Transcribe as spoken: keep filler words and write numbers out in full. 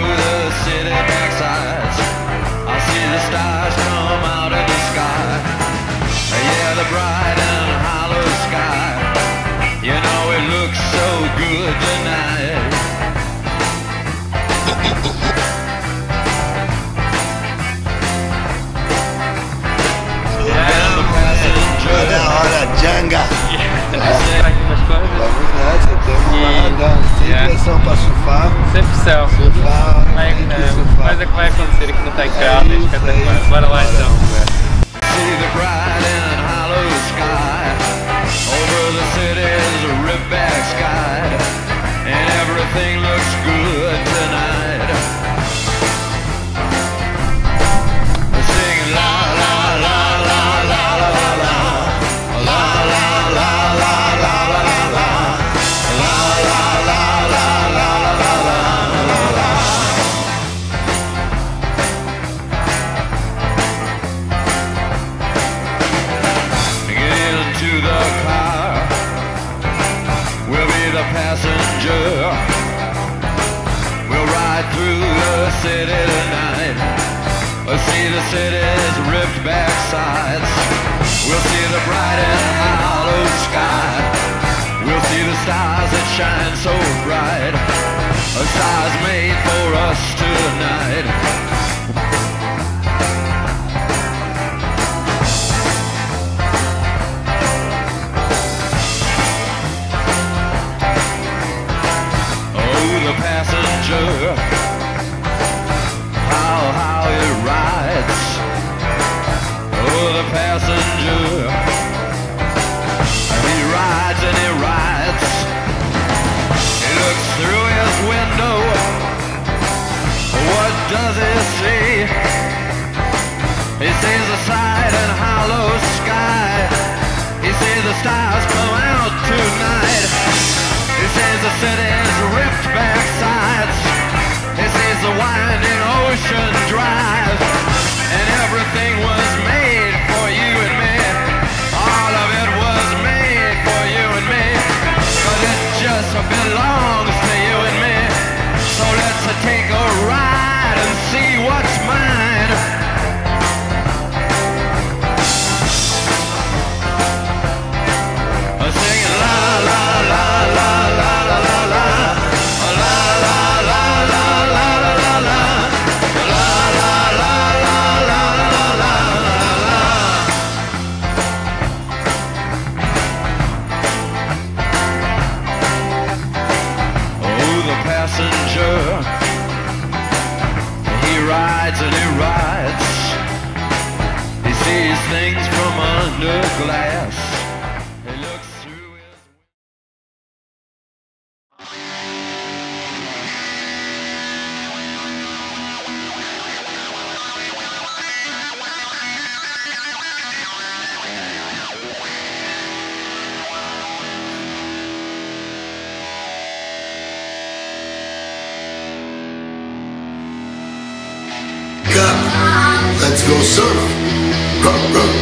the city backsides. I see the stars come out of the sky. Yeah, the bright and hollow sky. You know it looks so good tonight. Yeah, the passenger. Na hora, Djanga. Pra surfar. Sempre selfie. Surfar, como é que, né? Surfar. Mas é que vai acontecer aqui no Taikal, é espetacular. É bora lá então. Passenger, we'll ride through the city tonight. We'll see the city's ripped back sides. We'll see the bright and hollow sky. We'll see the stars that shine so bright. A star's made for us tonight. Does he see? He sees the bright and hollow sky. He sees the stars come out tonight. He sees the city's ripped back sides. He sees the winding ocean drive. And everything was made for you and me. All of it was made for you and me. Cause it just belongs to you and me. So let's take a ride and see what's mine. I'm singing la la la la la la la la la la la la la la la la la la la la la. Oh, the passenger. He rides and he rides. He sees things from under glass. Let's go surf. Ruh, ruh.